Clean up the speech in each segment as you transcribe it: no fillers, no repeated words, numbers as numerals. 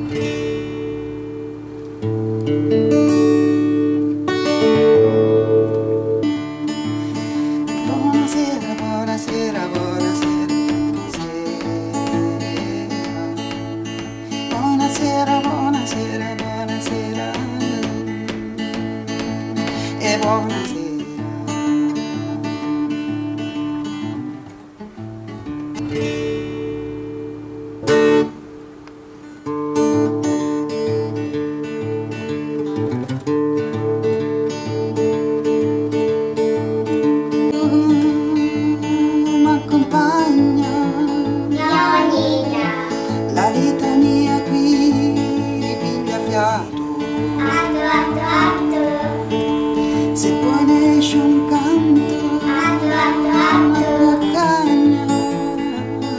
Buonasera, buonasera, buonasera, buonasera. Buonasera, buonasera, buonasera. E buonasera. Se poi ne esce un canto, una cuccagna,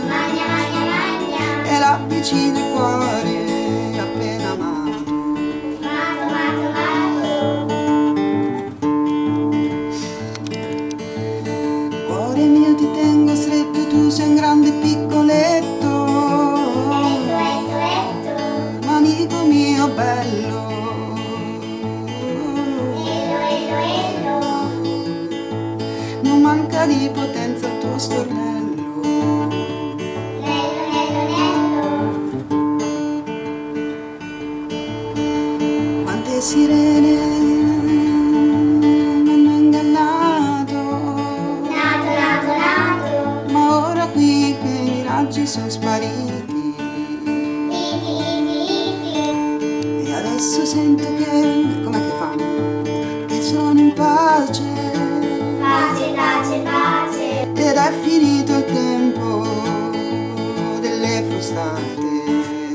magna, magna, magna, e l'avvicina il cuore appena amato. Mato, mato, mato. Cuore mio ti tengo stretto, tu sei un grande piccoletto. Ma amico mio bello. Manca di potenza il tuo stornello. Lello, lello, lello. Quante sirene mi hanno ingannato. Nato, nato, nato. Ma ora qui quei miraggi sono spariti. E adesso sento che, com'è che fanno? Che sono in pace. Ed è finito il tempo delle frustate.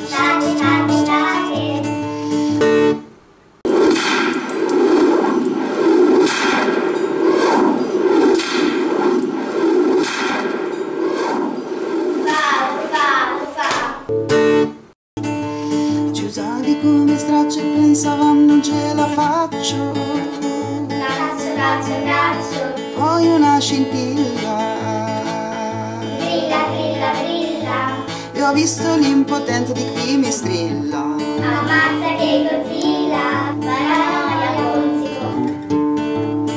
State, state, state. Ci usavi come stracci e pensavamo non ce la faccio. Cazzo, cazzo, cazzo. Poi una scintilla brilla, brilla, brilla. E ho visto l'impotenza di chi mi strilla. Ammazza che Godzilla, paranoia consiglio.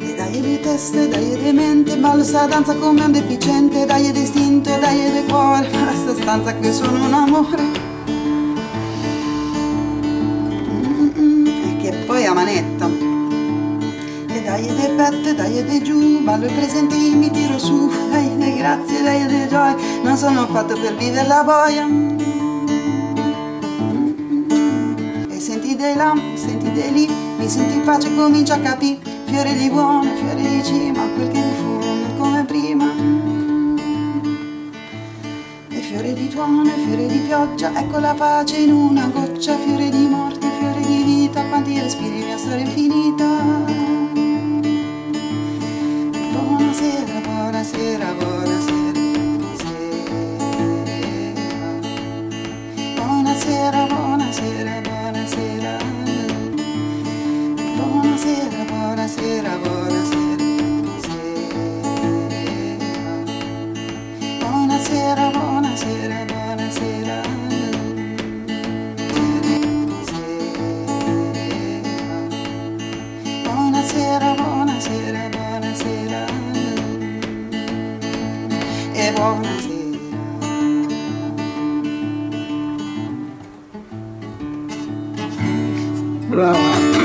E dai le teste, dai le mente, ballo sta danza come un deficiente. Dai d'istinto e dai de cuore, ma sta stanza che sono un amore. E che poi a manetta. Dai dei petto, dai dei giù, ballo il presente e mi tiro su. Dai dei grazie, dai dei gioie, non sono fatto per vivere la boia. E senti dei là, senti dei lì, mi sento in pace e comincio a capire. Fiore di buono, fiore di cima, quel che mi fu non come prima. E fiore di tuono, fiore di pioggia, ecco la pace in una goccia. Fiore di morte, fiore di vita, quanti respiri mia storia infinita. Buonasera, buonasera, buonasera, buonasera, buonasera, buonasera, buonasera, buonasera, buonasera, buonasera, buonasera, buonasera. E buonasera. Brava.